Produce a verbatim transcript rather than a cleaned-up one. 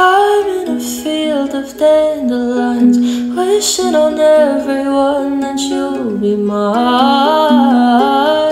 I'm in a field of dandelions, wishing on everyone that you'll be mine.